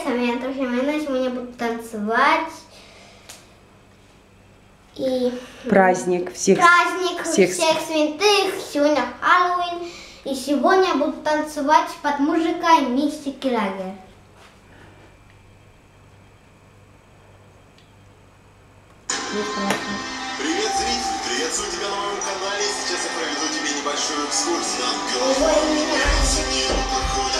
с вами я Трофимовна. Сегодня буду танцевать. И праздник всех святых. Сегодня Хэллоуин. И сегодня я буду танцевать под музыкой Мистики Лагер. Привет, зритель! Приветствую тебя на моем канале. Сейчас я проведу тебе небольшую экскурсию.